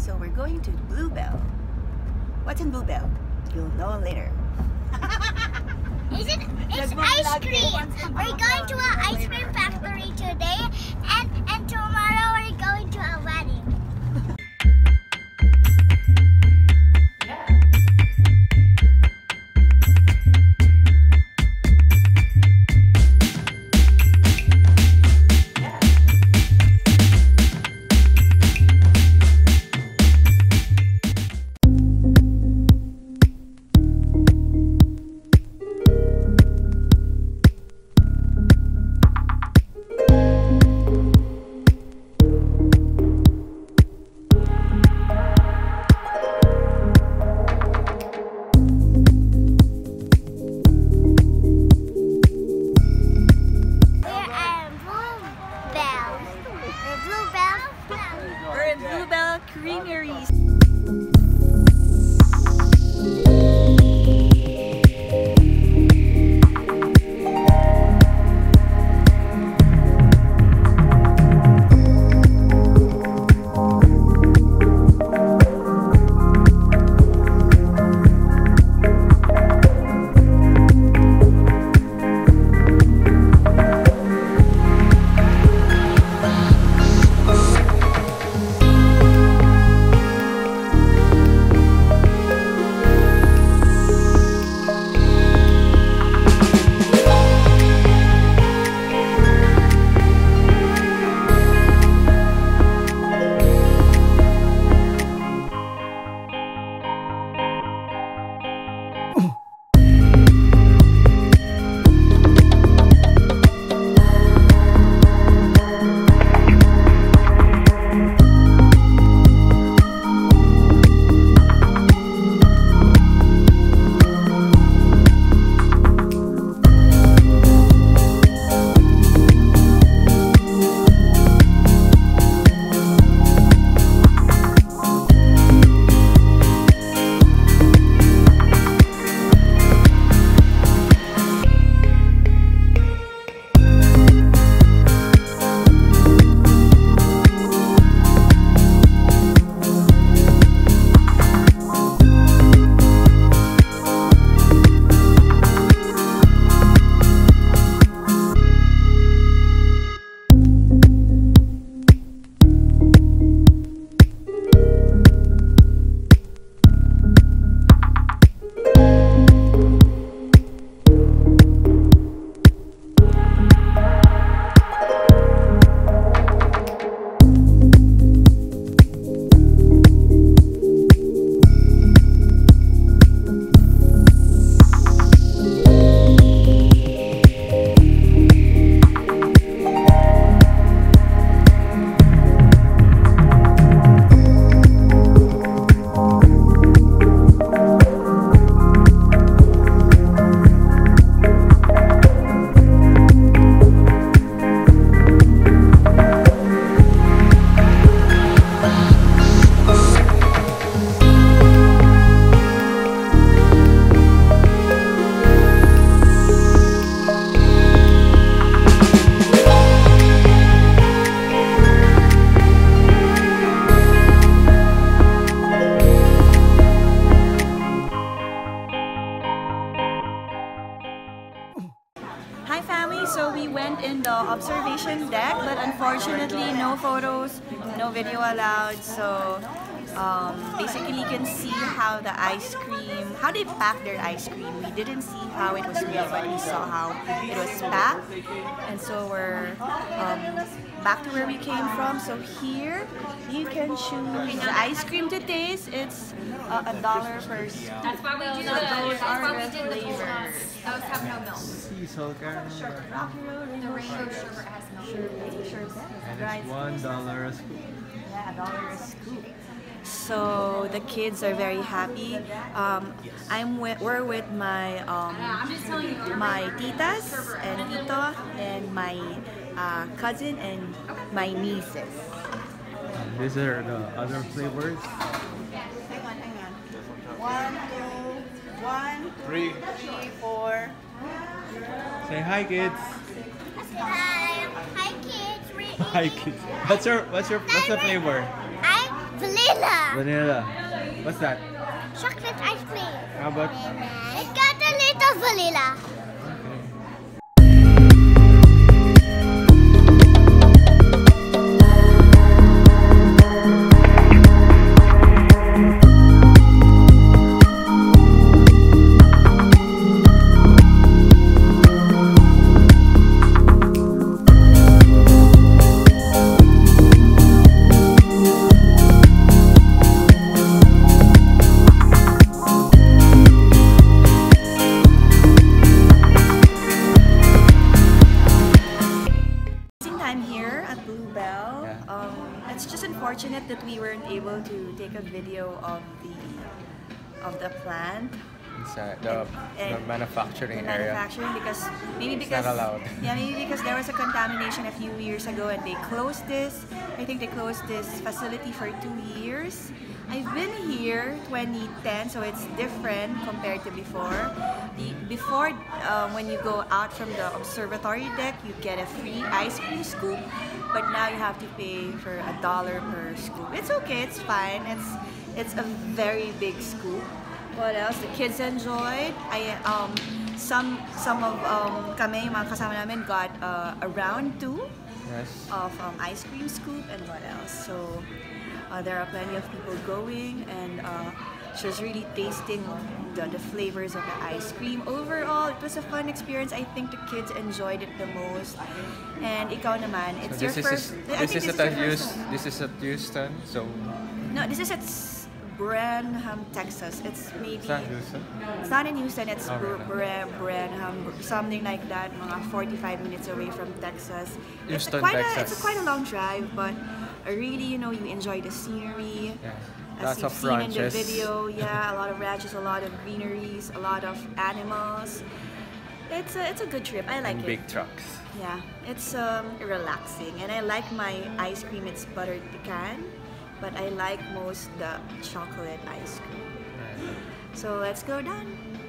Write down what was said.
So we're going to Blue Bell. What's in Blue Bell? You'll know later. It's ice cream. We're going to an ice cream factory today, and tomorrow we're going to a wedding. Blue Bell Creameries. So we went in the observation deck, but unfortunately no photos, no video allowed. So basically you can see how the ice cream, how they pack their ice cream. We didn't see how it was made, but we saw how it was packed. And so we're back to where we came from. So here you can choose the ice cream to taste. It's $1 per scoop. That's why we do the flavors. That was coconut milk. The rainbow sherbet has milk. And it's $1 a scoop. Yeah, $1 a scoop. So the kids are very happy. We're with my my titas and tito and my cousin and my nieces. These are the other flavors. One, two, three, four. Say hi, kids. Hi, kids. What's the flavor? Vanilla. Vanilla. What's that? Chocolate ice cream. How about? It's got a little vanilla. It's just unfortunate that we weren't able to take a video of the plant. The manufacturing area. Because it's not allowed. Yeah, maybe because there was a contamination a few years ago and they closed this. I think they closed this facility for 2 years. I've been here 2010, so it's different compared to before. When you go out from the observatory deck, you get a free ice cream scoop, but now you have to pay for $1 per scoop. It's okay, it's fine. It's a very big scoop. What else? The kids enjoyed. Some of kami mga kasama namin got a round two of ice cream scoop, and what else? So there are plenty of people going and just really tasting the flavors of the ice cream. Overall, it was a fun experience. I think the kids enjoyed it the most. And ikaw naman, it's so your first. This is at Houston. So no, this is at Brenham, Texas. It's not in Houston. It's Brenham, something like that. Mga 45 minutes away from Texas. It's quite a long drive, but really, you know, you enjoy the scenery. Yeah. As you've seen in the video, yeah, a lot of ranches, a lot of greeneries, a lot of animals. It's a good trip. I like it. Big trucks. Yeah, it's relaxing, and I like my ice cream. It's buttered pecan. But I like most the chocolate ice cream. So let's go down.